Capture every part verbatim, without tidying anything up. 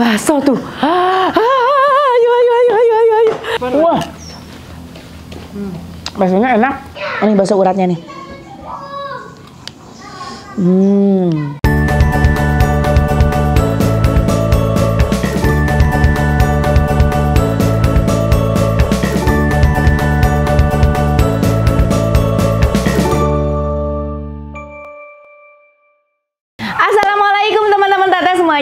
bakso tuh. Ah, ah, ayo, ayo, ayo, ayo, ayo. Wah, baksonya enak. Ini bakso uratnya nih. Hmm.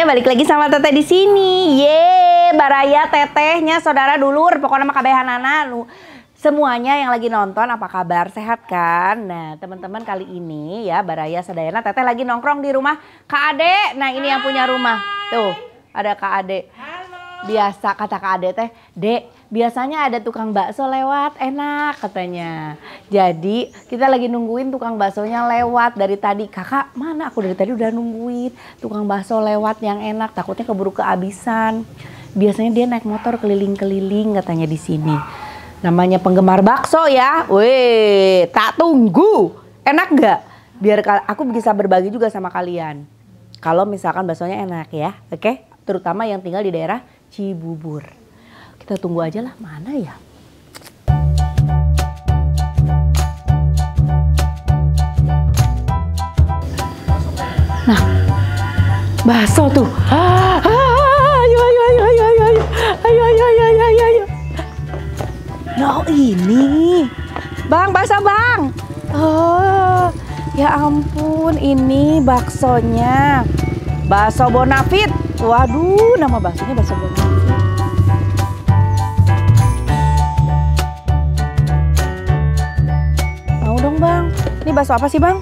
Balik lagi sama Teteh di sini. Ye, Baraya, tetehnya, saudara dulur, pokoknya makabehanana lu. Semuanya yang lagi nonton, apa kabar? Sehat kan? Nah, teman-teman, kali ini ya Baraya sadayana Teteh lagi nongkrong di rumah Kak Ade. Nah, ini yang punya rumah. Tuh, ada Kak Ade. Biasa kata Kak Ade teh, "Dek, biasanya ada tukang bakso lewat, enak," katanya. Jadi, kita lagi nungguin tukang baksonya lewat dari tadi. "Kakak, mana? Aku dari tadi udah nungguin tukang bakso lewat yang enak, takutnya keburu kehabisan." Biasanya dia naik motor keliling-keliling katanya di sini. Namanya penggemar bakso ya. Weh, tak tunggu. Enak gak? Biar aku bisa berbagi juga sama kalian. Kalau misalkan baksonya enak ya. Oke? Terutama yang tinggal di daerah Cibubur. Kita tunggu aja lah, mana ya? Nah, bakso tuh. Ah, ah, ayo, ayo, ayo, ayo, ayo, ayo, ayo, ayo, ayo, ayo, ayo, ayo. No, ini, Bang, bakso Bang. Oh, ya ampun, ini baksonya, bakso Bonafit. Waduh, nama baksonya bakso Bonafit. Mau dong Bang, ini bakso apa sih Bang?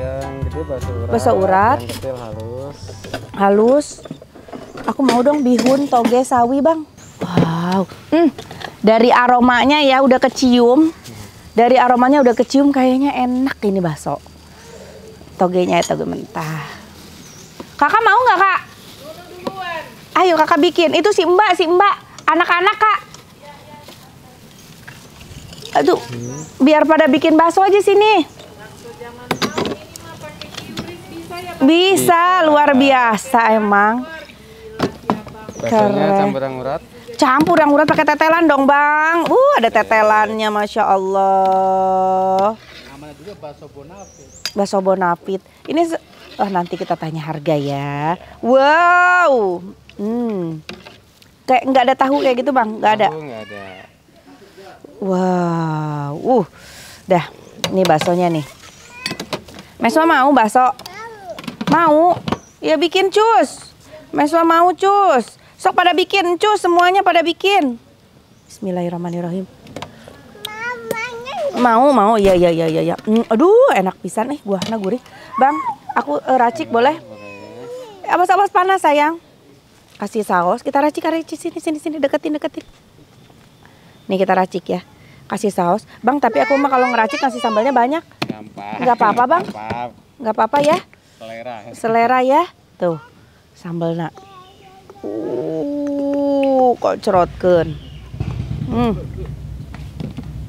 Yang gede bakso urat. Bakso urat. Yang kecil halus. Halus. Aku mau dong bihun, toge, sawi Bang. Wow. Hmm. Dari aromanya ya udah kecium. Dari aromanya udah kecium, kayaknya enak ini bakso. Togenya ya toge mentah. Kakak mau nggak Kak? Ayo kakak bikin, itu si mbak, si mbak, anak-anak Kak. Aduh, hmm. biar pada bikin bakso aja sini. Bisa, luar biasa emang. Keren. Campurang urat. Campurang urat pakai tetelan dong Bang. Uh, ada tetelannya, Masya Allah. Namanya juga bakso Bonafit. Bakso Bonafit. Ini, oh nanti kita tanya harga ya. Wow. Hmm, kayak nggak ada tahu kayak gitu Bang, nggak ada. Tahu, nggak ada. Wow, uh, dah, ini baksonya nih. Meswa mau bakso? Mau? Ya bikin cus. Meswa mau cus. Sok pada bikin cus, semuanya pada bikin. Bismillahirrahmanirrahim. Mau, mau, ya, ya, ya, ya, ya. Mm, aduh, enak pisan nih, gua nah gurih. Bang, aku uh, racik boleh? Abas-abas panas sayang. Kasih saus, kita racik, racik sini, sini, sini, deketin, deketin. Nih kita racik ya, kasih saus. Bang, tapi aku mah kalau ngeracik kasih sambalnya banyak. Gampang. Gak apa-apa Bang? Gak apa-apa ya? Selera. Selera ya? Tuh, sambal nak. Uh, kok cerotkeun. Hmm.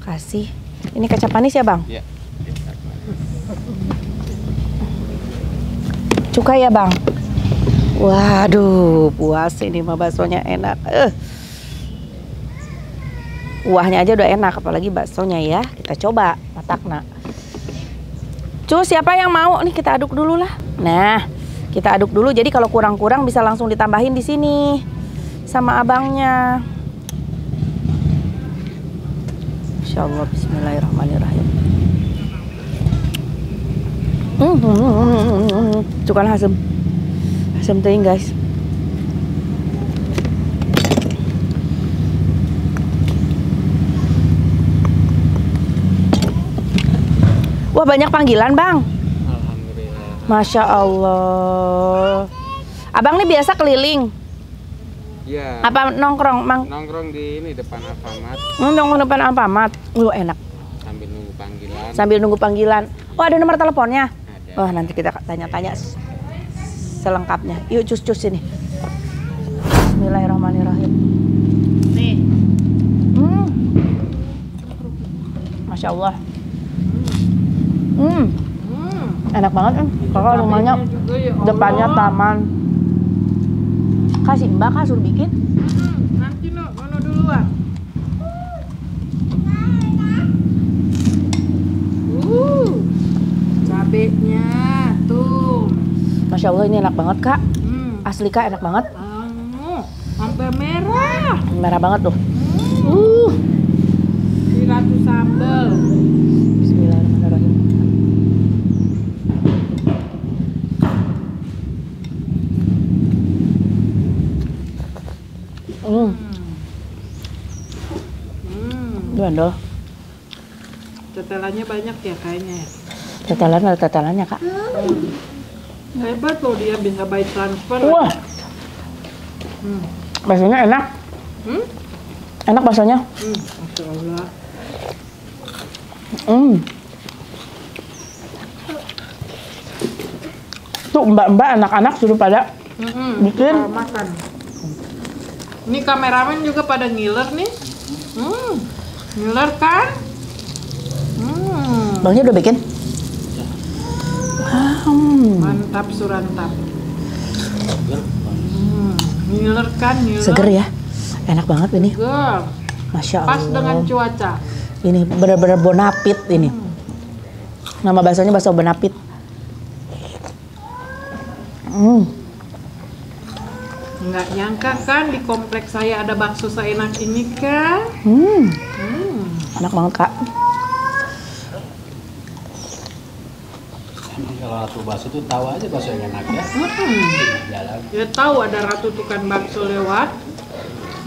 Kasih. Ini kecap manis ya Bang? Iya. Cukai ya Bang? Waduh, puas ini mah baksonya enak. Eh. Kuahnya aja udah enak, apalagi baksonya ya. Kita coba matakna. Cus, siapa yang mau? Nih kita aduk dulu lah. Nah, kita aduk dulu. Jadi kalau kurang-kurang bisa langsung ditambahin di sini sama abangnya. Insya Allah, bismillahirrahmanirrahim. Hmm, cukup asem. Asam teing guys. Wah, banyak panggilan Bang. Alhamdulillah. Masya Allah. Abang ini biasa keliling. Iya. Apa nongkrong Mang? Nongkrong di ini depan Alfamart. Nongkrong depan Alfamart. Lu enak. Sambil nunggu panggilan. Sambil nunggu panggilan. Oh, ada nomor teleponnya? Ada. Wah, nanti kita tanya-tanya selengkapnya. Yuk cus-cus sini. Bismillahirrahmanirrahim. Nih. Hmm. Masya Allah. Hmm. Hmm. Enak banget kan? Kakak rumahnya depannya taman. Kasih Mbak kasur bikin. Hmm, nanti lo, ngono duluan. Uh, cabenya tuh. Masya Allah ini enak banget Kak. Hmm. Asli Kak enak banget. Uh, sampai merah. Merah banget tuh. Hmm. Uh. Siratu sambal. Bismillahirrahmanirrahim. Hmm. Duh, tetelannya banyak ya kayaknya. Tetelan ada tetelannya Kak. Hmm. Hebat loh dia bisa by transfer. Wah. Hmm. Baksonya enak. Hmm? Enak baksonya. Hmm. Masya Allah. Hmm. Tuh mbak-mbak anak-anak suruh pada hmm, bikin. Makan. Ini kameramen juga pada ngiler nih. Hmm. Ngiler kan? Hmm. Bangnya udah bikin? Hmm. Mantap surantap. Hmm. Ngiler kan, ngiler. Seger ya. Enak banget ini. Seger. Masya Allah. Pas dengan cuaca. Ini bener-bener Bonafit ini. Hmm. Nama bahasanya bakso Bonafit. Hmm. Nggak nyangka kan di kompleks saya ada bakso seenak ini kan. Hmm. Hmm. Enak banget Kak. Emang kalau Ratu bakso tuh tahu aja bakso yang enak ya. Hmm. Jalan. Ya tahu ada Ratu tukang bakso lewat.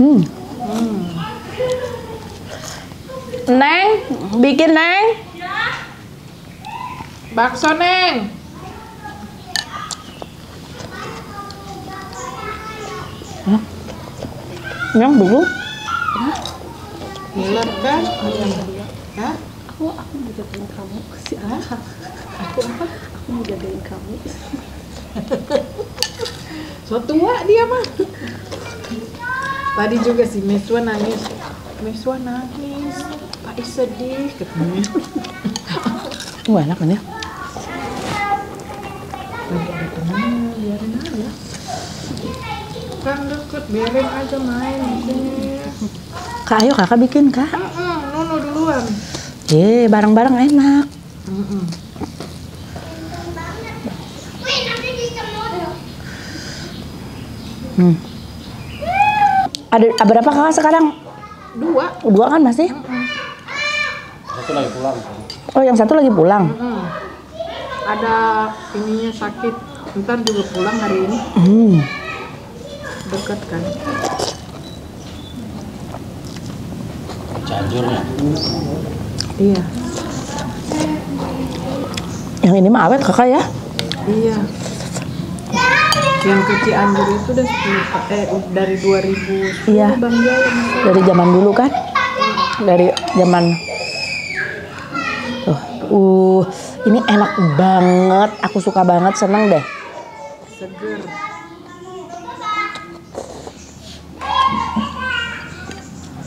Hmm. Hmm. Neng, bikin Neng. Ya. Bakso Neng. Yang dulu ngiler kan? Hah? Aku, aku mau jagain kamu si Aku, aku Aku mau jagain kamu. So tua dia mah. Tadi juga si Meswa nangis. Meswa nangis. Pak Is sedih. Ketemu. Wah enak kan ya? Lagi ada teman, biarin aja. Kan deket, biarin aja main disini. Kak, ayo kakak bikin Kak. Mm-mm, Nono duluan. Ye, barang-barang enak. Mm-mm. Hmm. Ada berapa kakak sekarang? Dua. Dua kan masih? Mm-mm. Satu lagi pulang. Oh, yang satu lagi pulang. Mm-mm. Ada ininya sakit. Ntar juga pulang hari ini. Hmm. Dekat kan Cianjurnya. Iya. Yang ini mah awet kakak ya. Iya. Yang ke Cianjur itu udah eh dari dua ribu. Iya. Bang Jaya. Dari zaman dulu kan? Dari zaman. Tuh, uh, ini enak banget. Aku suka banget, seneng deh. Seger.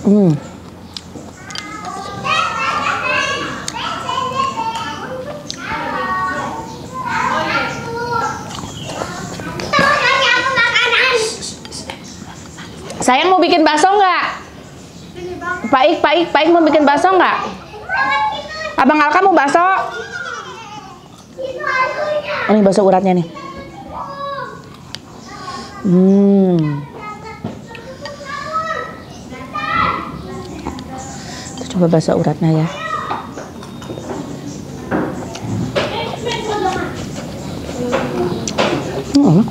Hmm. Sayang mau bikin bakso nggak? Pak Ik, Pak Ik, Pak Ik mau bikin bakso nggak? Abang Alka mau bakso? Oh, ini bakso uratnya nih. Hmm. Coba bakso uratnya ya. Hmm. Hmm,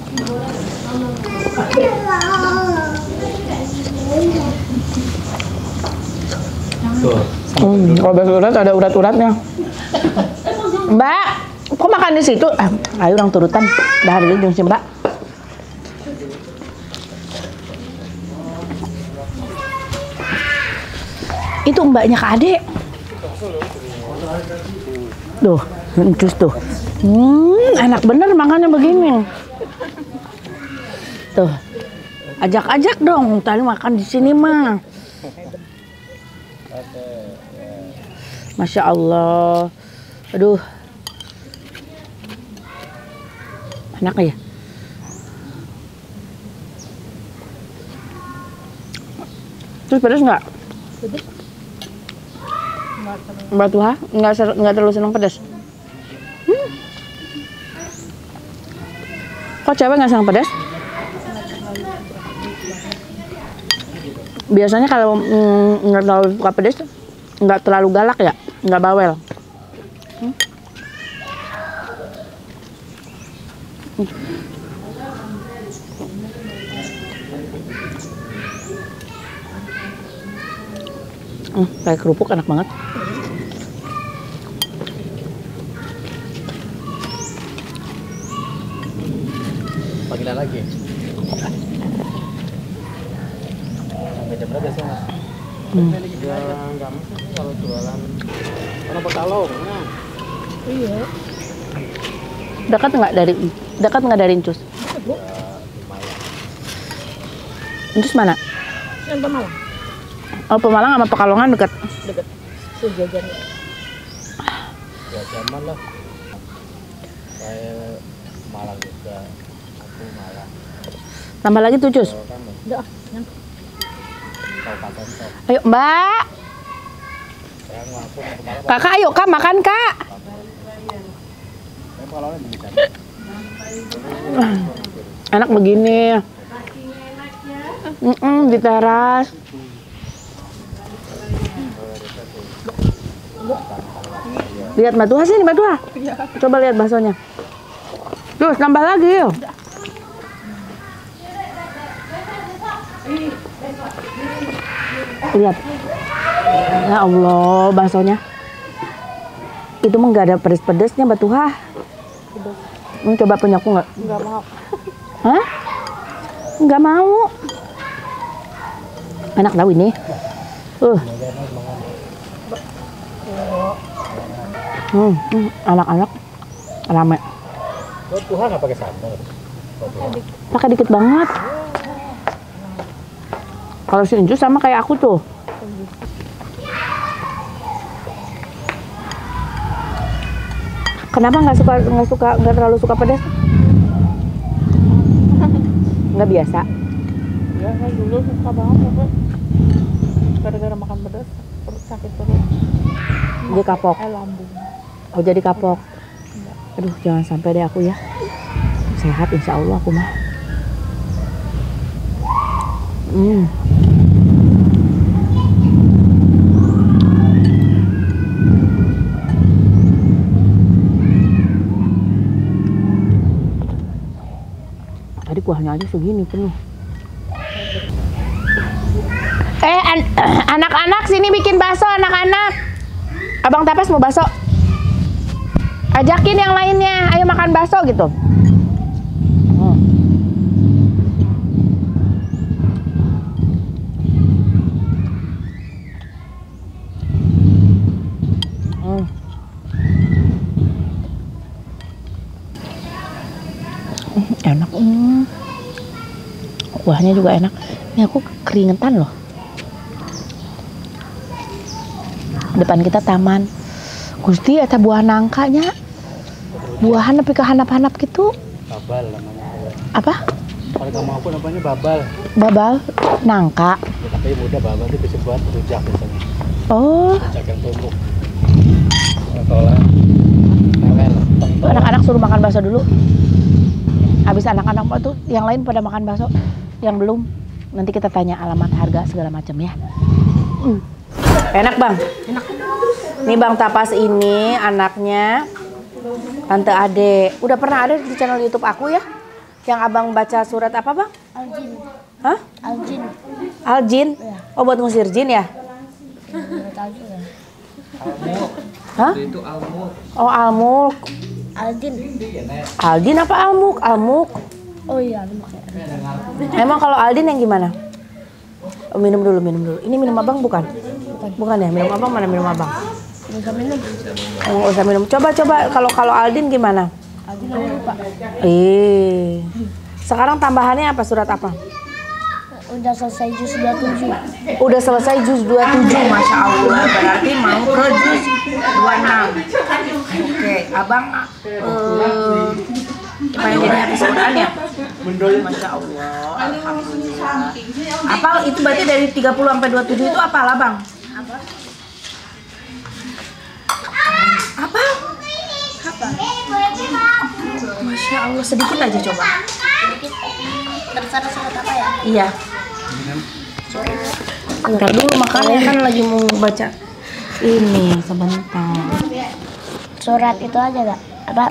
kalau bakso urat ada urat-uratnya. Mbak, kok makan di situ? Ah, ayo orang turutan. Dah dulu dong sih Mbak. Itu mbaknya Kak Ade. Duh, encus tuh. Hmm, enak bener makannya begini. Tuh. Ajak-ajak dong, tadi makan di sini mah. Masya Allah. Aduh. Enak ya? Terus pedas nggak? Pedas. Mbak Tuha nggak nggak terlalu senang pedas. Hmm. Kok cewek nggak senang pedas? Biasanya kalau nggak mm, terlalu suka pedas, nggak terlalu galak ya, nggak bawel. Hmm? Hmm. Hmm, kayak kerupuk enak banget. Panggilan lagi. Sampai jam berapa sih, Mas? Hmm. Jualan kamu kalau jualan orang Pekalongan. Nah. Iya. Dekat nggak dari dekat nggak dari Incus? Dekat, Incus mana? Yang Pemalang. Oh, Pemalang sama Pekalongan dekat. Dekat. Sejajar. Ya zaman lah. Saya Malang juga. Aku Malang. Tambah lagi tuh, Cus. Udah. Ayo, Mbak. Kakak, ayo Kak makan, Kak. Enak begini. Mm-mm, di teras. Lihat Mbak Tuha sini, Mbak Tuha. Coba lihat baksonya. Terus nambah lagi yuk. Lihat. Ya Allah, baksonya. Itu mah nggak ada pedes-pedesnya, Mbak Tuha. Hmm, coba punya aku nggak? Nggak mau. Hah? Nggak mau. Enak tahu ini. Uh. Hmm, anak-anak rame. Oh, Tuhan nggak pakai sambal? Pakai dikit banget. Kalau si Injus sama kayak aku tuh. Kenapa nggak suka nggak suka nggak terlalu suka pedas? Nggak biasa. Ya kan dulu suka banget, Pak. Gara-gara makan pedas perut sakit terus. Dia kapok. Eh, lambung. Oh, jadi kapok. Enggak. Aduh, jangan sampai deh aku ya. Sehat insya Allah aku mah. Hmm. Tadi kuahnya aja segini penuh. Eh, an anak-anak sini bikin bakso anak-anak. Abang Tapas mau bakso. Ajakin yang lainnya, ayo makan bakso gitu. Hmm. Hmm. Hmm, enak. Hmm. Kuahnya juga enak. Ini aku keringetan loh. Depan kita taman. Gusti eta buah nangkanya. Buahan tapi kehanap-hanap gitu. Babal namanya. Apa? Kalau kamu aku namanya babal. Babal nangka. Ya, tapi muda babal itu bisa buat rujak biasanya. Oh. Rujak yang tumbuk. Anak-anak suruh makan bakso dulu. Habis anak-anak itu yang lain pada makan bakso, yang belum nanti kita tanya alamat harga segala macam ya. Mm. Enak, Bang. Enak. Nih Bang Tapas ini anaknya Tante Ade. Udah pernah ada di channel YouTube aku ya? Yang abang baca surat apa, Bang? Aljin. Hah? Aljin. Aljin? Ya. Oh, buat ngusir jin ya? Al-Mulk. Hah? Itu Al-Mulk. Oh, Al-Mulk. Aljin. Aljin apa Al-Mulk? Al-Mulk. Oh iya, Al-Mulk. Emang kalau Aljin yang gimana? Oh, minum dulu, minum dulu. Ini minum abang bukan? Bukan, bukan ya? Minum abang mana minum abang? Nggak minum. Oh, usah minum. Coba coba kalau kalau Aldin gimana? Aldin lupa. Eh. Sekarang tambahannya apa surat apa? Udah selesai juz dua puluh tujuh. Udah selesai juz dua puluh tujuh. Masya Allah, berarti mau ke juz dua puluh enam. Oke, Abang eh pengen jadi hafiz Quran ya? Mendoan. Masya Allah, alhamdulillah. Apa itu berarti dari tiga puluh sampai dua puluh tujuh itu apa lah bang? Apa? Apa? Apa? Masya Allah, sedikit aja coba. Sedikit. Terserah sedikit apa ya? Iya. Entar dulu makannya kan lagi mau baca. Ini sebentar. Surat itu aja gak? Apa?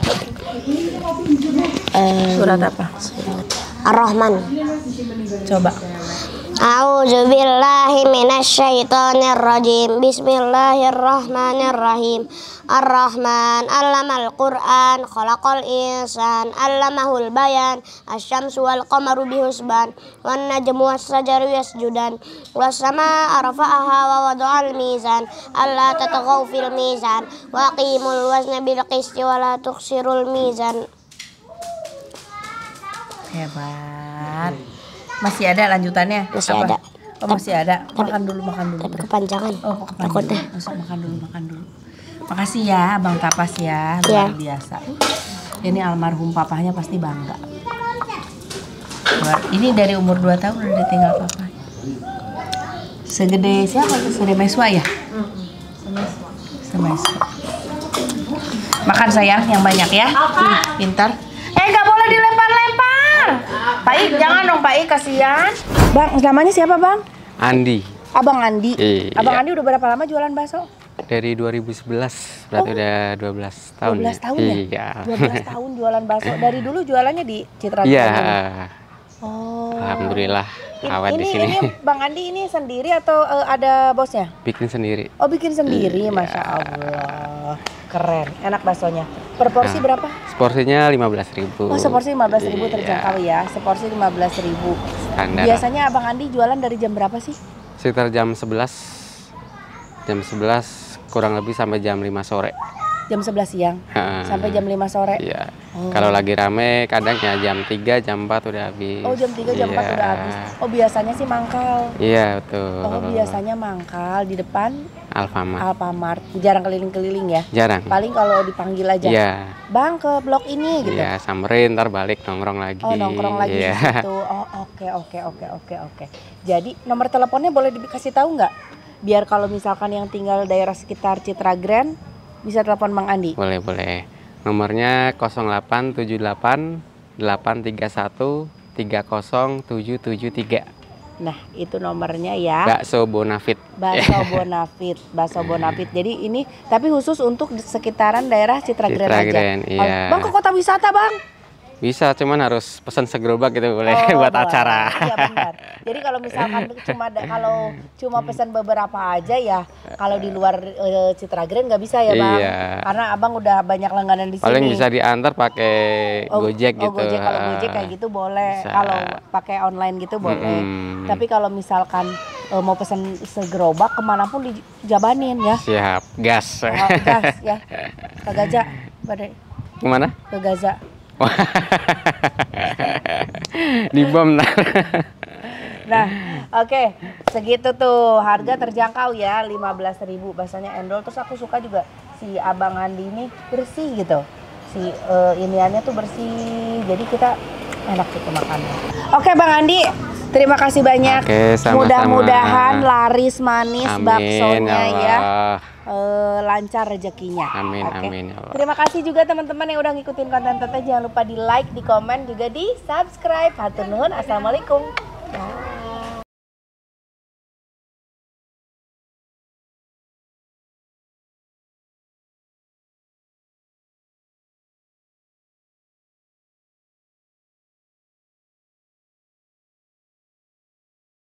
Um, surat apa? Surat Ar-Rahman. Coba. A'udzubillahi minasyaitonirrajim. Bismillahirrahmanirrahim. Ar-Rahman 'allamal Qur'an, khalaqal insan, 'allamahul bayan, asy-syamsu wal qamaru bihusban, wan najmu was-sajru yasjudan, was-samaa'a rafa'aha wa wada'al mizan, alla tatghaw fil mizan, wa aqimul wazna bil qisti wa la tukhsirul mizan. Hebat. Masih ada lanjutannya? Masih apa? Ada. Oh, masih ada. Makan dulu, makan dulu. Tapi kepanjangan. Oh, kepanjangan. Masuk makan dulu, makan dulu. Makasih ya, Bang Tapas ya. Luar biasa. Ini almarhum papahnya pasti bangga. Ini dari umur dua tahun udah ditinggal papahnya. Segede siapa? Segede Meswa ya? Semeswa. Semeswa. Makan sayang yang banyak ya. Pintar. Eh, nggak boleh dilempar-lempar. Pak I, jangan dong Pak I, kasihan. Bang, namanya siapa Bang? Andi. Abang Andi? Iya. Abang Andi udah berapa lama jualan bakso? Dari dua ribu sebelas, berarti oh. Udah dua belas tahun. dua belas tahun ya? Iya. dua belas tahun jualan bakso. Dari dulu jualannya di Citra Green? Iya. Oh. Alhamdulillah, awet di sini. Ini Bang Andi ini sendiri atau uh, ada bosnya? Bikin sendiri. Oh, bikin sendiri, iya. Masya Allah. Keren, enak baksonya. Per porsi nah, berapa? Seporsinya lima belas ribu. Oh, seporsi lima belas ribu terjangkau iya. Ya. Seporsi lima belas ribu. Standar. Biasanya Abang Andi jualan dari jam berapa sih? Sekitar jam sebelas. Jam sebelas kurang lebih sampai jam lima sore. Jam sebelas siang. Ha. Sampai jam lima sore. Iya. Oh. Kalau lagi rame kadang ya jam tiga, jam empat udah habis. Oh, jam tiga, jam empat iya. Udah habis. Oh, biasanya sih mangkal. Iya, betul. Oh, biasanya mangkal di depan Alfamart. Alfamart. Jarang keliling-keliling ya? Jarang. Paling kalau dipanggil aja. Iya. Bang ke blok ini gitu. Iya, samperin ntar balik nongkrong lagi. Oh, nongkrong lagi di situ. Oh, oke oke oke oke oke. Jadi nomor teleponnya boleh dikasih tahu nggak? Biar kalau misalkan yang tinggal daerah sekitar Citra Grand bisa telepon Bang Andi. Boleh, boleh. Nomornya nol delapan tujuh delapan delapan tiga satu tiga nol tujuh tujuh tiga. Nah, itu nomornya ya. Bakso Bonafit. Bakso Bonafit, Bakso Bonafit. Jadi ini tapi khusus untuk sekitaran daerah Citra Green aja. Green, iya. Bang, ke kota wisata, Bang? Bisa, cuman harus pesan segerobak gitu boleh oh, buat boleh. Acara. Iya benar. Jadi kalau misalkan cuma kalau cuma pesan beberapa aja ya, kalau di luar e, Citra Green nggak bisa ya, Bang. Iya. Karena Abang udah banyak langganan di sini. Paling bisa diantar pakai oh, Gojek oh, gitu. Oh, Gojek kalau Gojek kayak gitu boleh. Bisa. Kalau pakai online gitu boleh. Hmm. Tapi kalau misalkan e, mau pesan segerobak kemanapun dijabanin ya. Siap, gas. Oh, gas ya. Ke Gaza. Kemana? Ke Gaza. Di bom nah. Nah, oke, okay. Segitu tuh harga terjangkau ya, lima belas ribu. Bahasanya endol, terus aku suka juga si Abang Andi ini bersih gitu. Si uh, iniannya tuh bersih. Jadi kita enak gitu makannya. Oke, okay, Bang Andi, terima kasih banyak. Mudah-mudahan laris manis amin, baksonya Allah. Ya. Uh, lancar rezekinya. Amin, okay. Amin. Allah. Terima kasih juga teman-teman yang udah ngikutin konten Teteh. Jangan lupa di like, di komen, juga di subscribe. Hatur nuhun. Assalamualaikum. Bye.